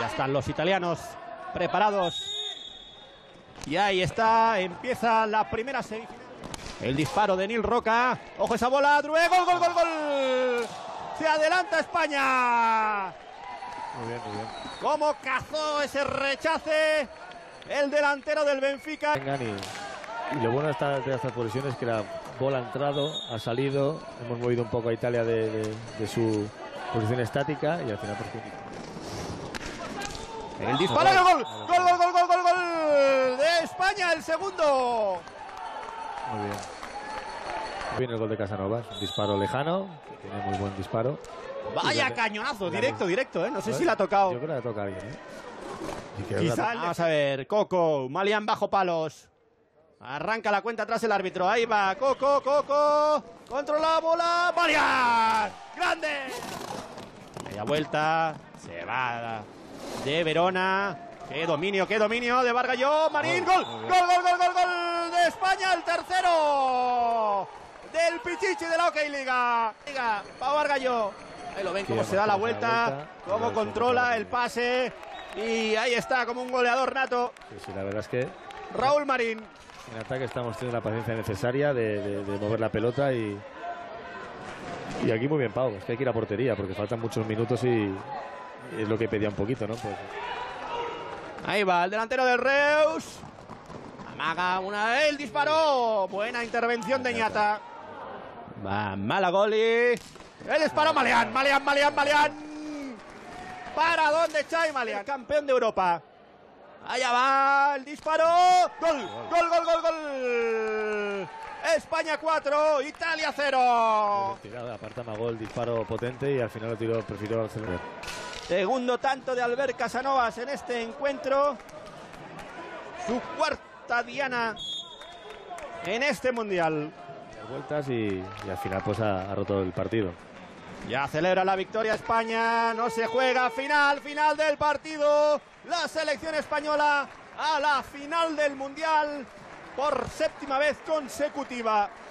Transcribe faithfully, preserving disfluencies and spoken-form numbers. Ya están los italianos preparados. Y ahí está, empieza la primera semifinal. El disparo de Nil Roca. Ojo esa bola, Drue, gol, gol, gol, gol. Se adelanta España. Muy bien, muy bien. Cómo cazó ese rechace el delantero del Benfica. Engani. Y lo bueno de estas, de estas posiciones es que la bola ha entrado, ha salido, hemos movido un poco a Italia de, de, de su posición estática y al final por el disparo, ah, gol, gol, gol, gol, gol, gol, gol, de España, el segundo. Muy bien. Viene el gol de Casanovas, un disparo lejano, que tiene muy buen disparo. Vaya la, cañonazo, la, directo, directo, ¿eh? No sé ¿sabes? Si la ha tocado. Yo creo que la ha tocado alguien, ¿eh? Quizás la... Vamos a ver, Coco, Malian bajo palos. Arranca la cuenta atrás el árbitro. Ahí va, Coco, Coco. Controla la bola. ¡Malian! ¡Grande! Media vuelta. Se va de Verona. ¡Qué dominio, qué dominio! De Bargalló. Marín. ¡Gol! ¡Gol, gol, gol, gol, gol! De España, el tercero. Del Pichichi de la OK Liga. Liga, Pau Bargalló. Ahí lo ven cómo se da la vuelta, cómo controla el pase. Y ahí está, como un goleador nato. Sí, sí, la verdad es que... Raúl Marín. En ataque estamos teniendo la paciencia necesaria de, de, de mover la pelota y, y aquí muy bien, Pau. Es que hay que ir a portería porque faltan muchos minutos y es lo que pedía un poquito, ¿no? Pues... Ahí va el delantero del Reus. Amaga una vez, el disparo. Buena intervención de Ñata. Va Malagoli. El disparo, Maleán, Maleán, Maleán, Maleán. ¿Para dónde Chay Maleán? Campeón de Europa. Allá va el disparo. ¡Gol! ¡Gol, gol, gol, gol! España cuatro, Italia cero. Tirada, apartaba gol, disparo potente y al final lo tiró, prefirió Barcelona. Segundo tanto de Albert Casanovas en este encuentro. Su cuarta diana en este Mundial. Vueltas y, y al final pues ha, ha roto el partido. Ya celebra la victoria España, no se juega, final, final del partido. La selección española a la final del Mundial por séptima vez consecutiva.